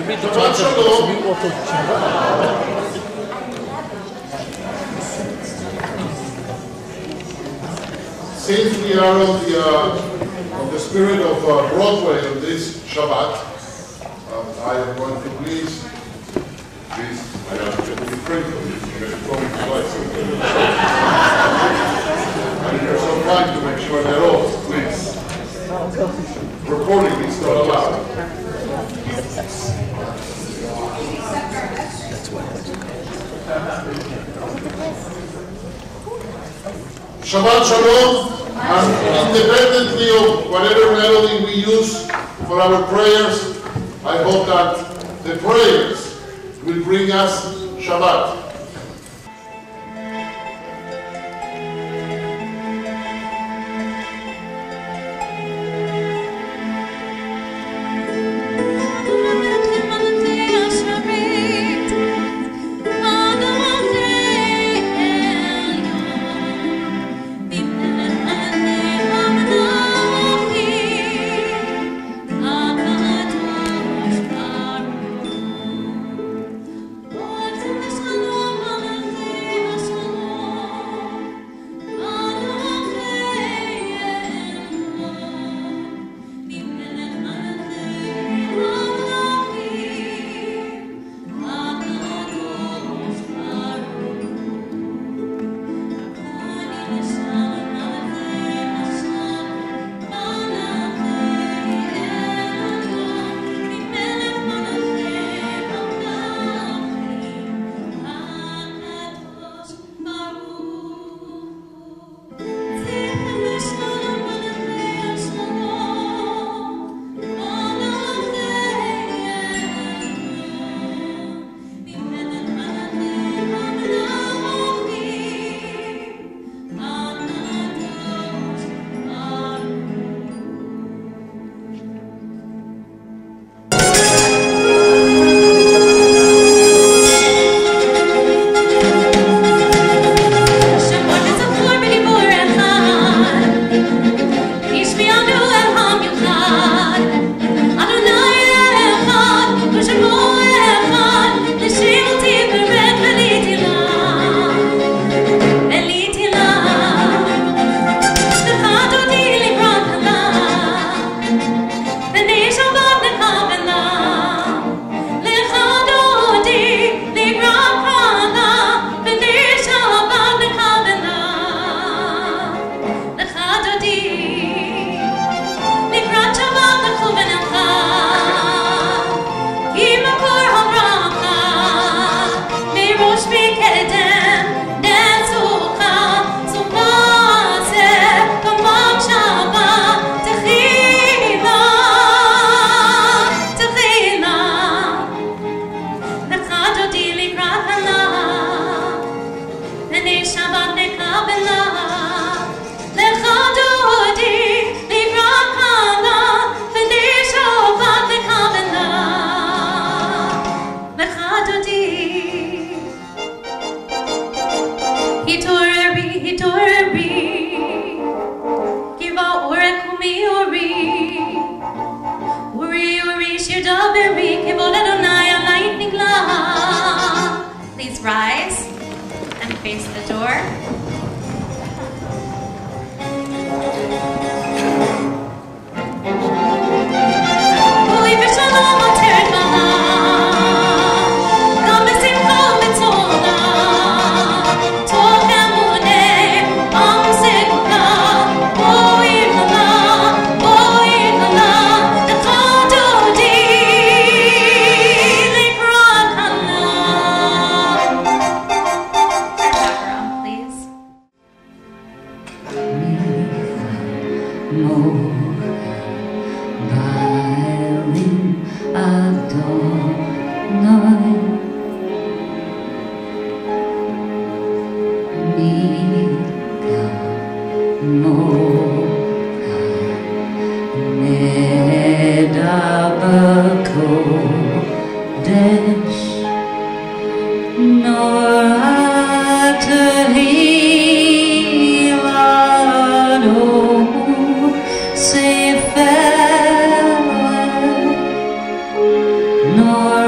you read the chapter, you also change. Since we are of the spirit of Broadway on this Shabbat, I am going to please, I have to be critical. You can call me twice. I need some time to make sure they're all, please. Recording is not allowed. That's what Shabbat Shalom, and independently of whatever melody we use for our prayers, I hope that the prayers will bring us Shabbat. Please rise and face the door. Holy Shalom Aleichem. No.